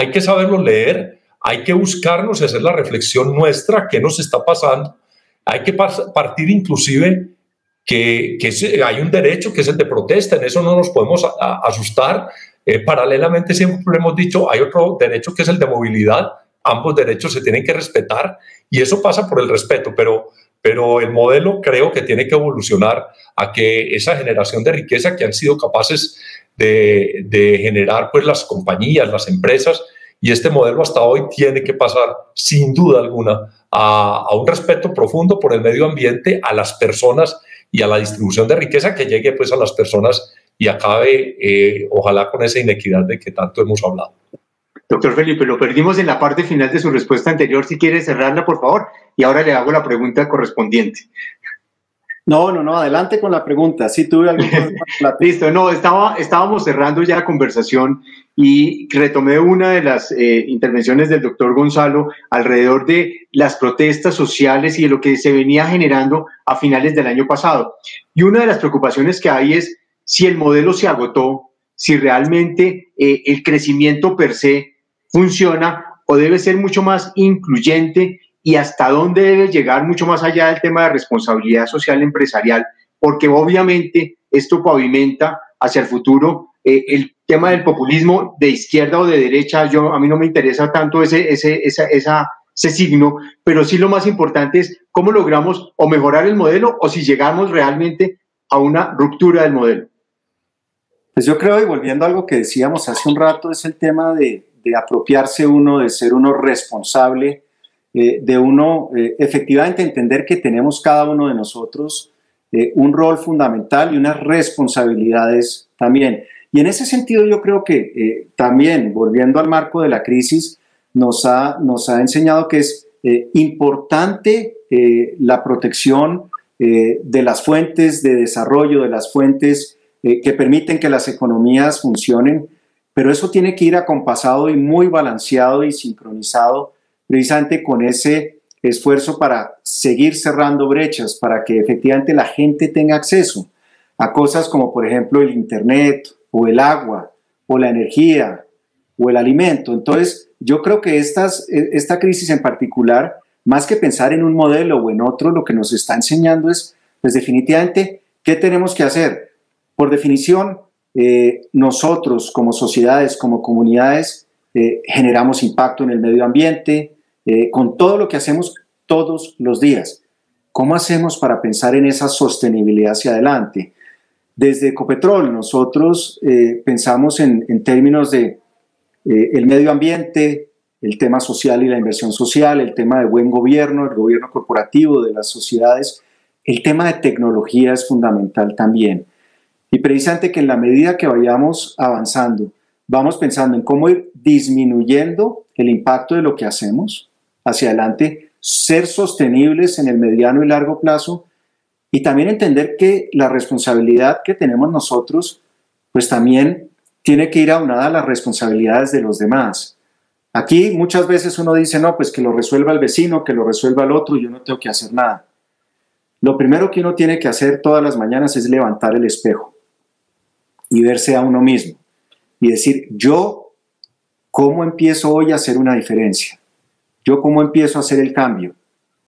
hay que saberlo leer, hay que buscarnos y hacer la reflexión nuestra, qué nos está pasando. Hay que partir inclusive que hay un derecho que es el de protesta, en eso no nos podemos asustar. Paralelamente siempre hemos dicho, hay otro derecho que es el de movilidad, ambos derechos se tienen que respetar y eso pasa por el respeto, pero el modelo creo que tiene que evolucionar a que esa generación de riqueza que han sido capaces de generar pues, las compañías, las empresas, y este modelo hasta hoy tiene que pasar sin duda alguna a un respeto profundo por el medio ambiente, a las personas y a la distribución de riqueza que llegue pues, a las personas y acabe, ojalá, con esa inequidad de que tanto hemos hablado. Doctor Felipe, lo perdimos en la parte final de su respuesta anterior. Si quiere cerrarla, por favor, y ahora le hago la pregunta correspondiente. No, adelante con la pregunta. Sí, tuve algún problema. Listo, no, estábamos cerrando ya la conversación y retomé una de las intervenciones del doctor Gonzalo alrededor de las protestas sociales y de lo que se venía generando a finales del año pasado. Y una de las preocupaciones que hay es si el modelo se agotó, si realmente el crecimiento per se funciona o debe ser mucho más incluyente y hasta dónde debe llegar mucho más allá del tema de responsabilidad social empresarial, porque obviamente esto pavimenta hacia el futuro el tema del populismo de izquierda o de derecha. A mí no me interesa tanto ese signo, pero sí lo más importante es cómo logramos o mejorar el modelo o si llegamos realmente a una ruptura del modelo. Pues yo creo, y volviendo a algo que decíamos hace un rato, es el tema de apropiarse uno, de ser uno responsable, de uno efectivamente entender que tenemos cada uno de nosotros un rol fundamental y unas responsabilidades también. Y en ese sentido yo creo que también, volviendo al marco de la crisis, nos ha enseñado que es importante la protección de las fuentes de desarrollo, de las fuentes que permiten que las economías funcionen, pero eso tiene que ir acompasado y muy balanceado y sincronizado precisamente con ese esfuerzo para seguir cerrando brechas, para que efectivamente la gente tenga acceso a cosas como, por ejemplo, el internet, o el agua, o la energía, o el alimento. Entonces, yo creo que esta crisis en particular, más que pensar en un modelo o en otro, lo que nos está enseñando es, pues definitivamente, ¿qué tenemos que hacer? Por definición, nosotros como sociedades, como comunidades, generamos impacto en el medio ambiente, con todo lo que hacemos todos los días. ¿Cómo hacemos para pensar en esa sostenibilidad hacia adelante? Desde Ecopetrol nosotros pensamos en términos de el medio ambiente, el tema social y la inversión social, el tema de buen gobierno, el gobierno corporativo de las sociedades, el tema de tecnología es fundamental también. Y precisamente que en la medida que vayamos avanzando, vamos pensando en cómo ir disminuyendo el impacto de lo que hacemos hacia adelante, ser sostenibles en el mediano y largo plazo y también entender que la responsabilidad que tenemos nosotros pues también tiene que ir aunada a las responsabilidades de los demás. Aquí muchas veces uno dice, no, pues que lo resuelva el vecino, que lo resuelva el otro, yo no tengo que hacer nada. Lo primero que uno tiene que hacer todas las mañanas es levantar el espejo y verse a uno mismo. Y decir, yo, ¿cómo empiezo hoy a hacer una diferencia? ¿Yo cómo empiezo a hacer el cambio?